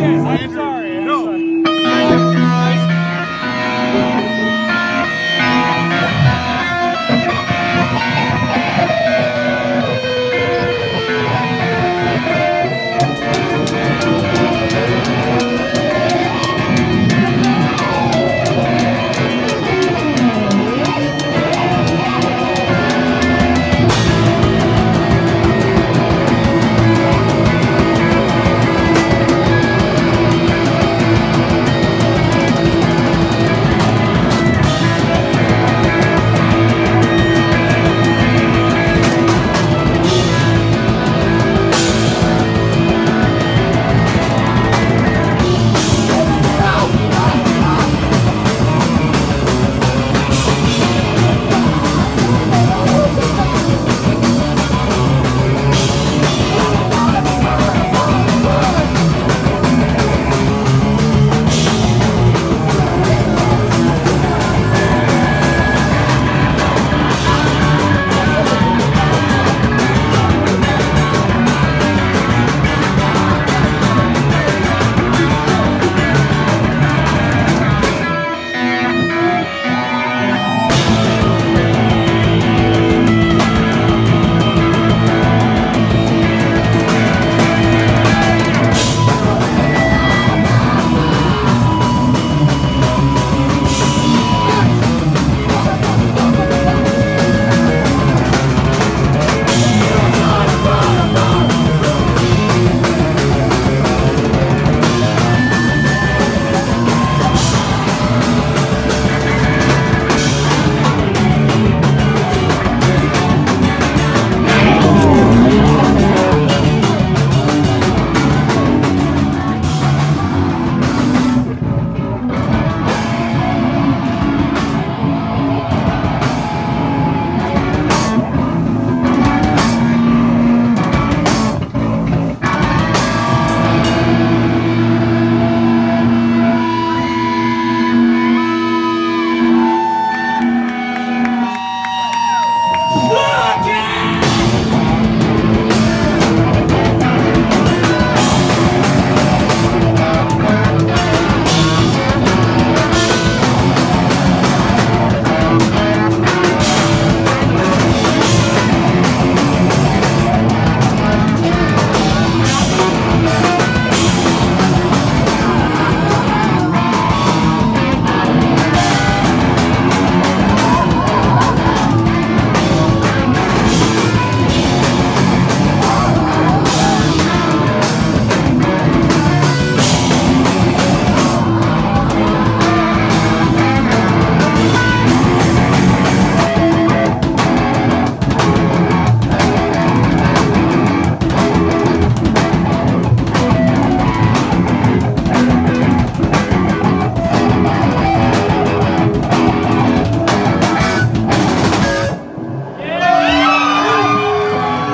Please, I'm sorry.